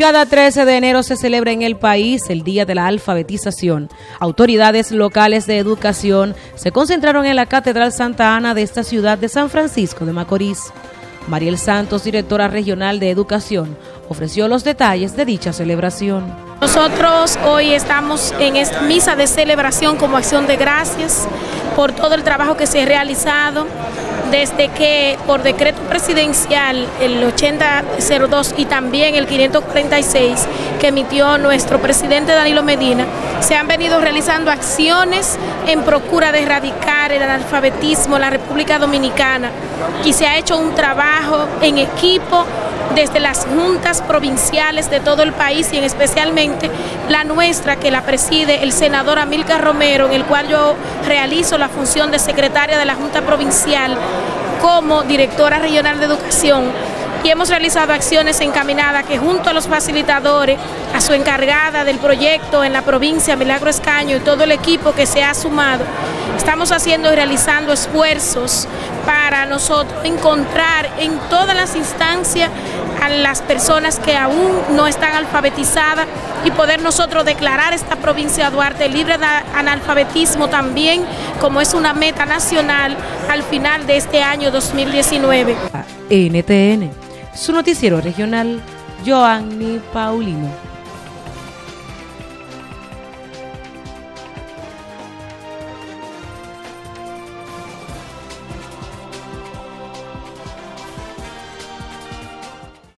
Cada 13 de enero se celebra en el país el Día de la Alfabetización. Autoridades locales de educación se concentraron en la Catedral Santa Ana de esta ciudad de San Francisco de Macorís. Mariel Santos, directora regional de Educación, ofreció los detalles de dicha celebración. Nosotros hoy estamos en misa de celebración como acción de gracias por todo el trabajo que se ha realizado desde que por decreto presidencial el 8002 y también el 546 que emitió nuestro presidente Danilo Medina, se han venido realizando acciones en procura de erradicar el analfabetismo en la República Dominicana y se ha hecho un trabajo en equipo desde las juntas provinciales de todo el país y especialmente la nuestra que la preside el senador Amílcar Romero, en el cual yo realizo la función de secretaria de la Junta Provincial como directora regional de educación. Y hemos realizado acciones encaminadas que junto a los facilitadores, a su encargada del proyecto en la provincia, Milagro Escaño, y todo el equipo que se ha sumado, estamos haciendo y realizando esfuerzos para nosotros encontrar en todas las instancias a las personas que aún no están alfabetizadas y poder nosotros declarar esta provincia de Duarte libre de analfabetismo también, como es una meta nacional al final de este año 2019. NTN, su noticiero regional, Joanny Paulino.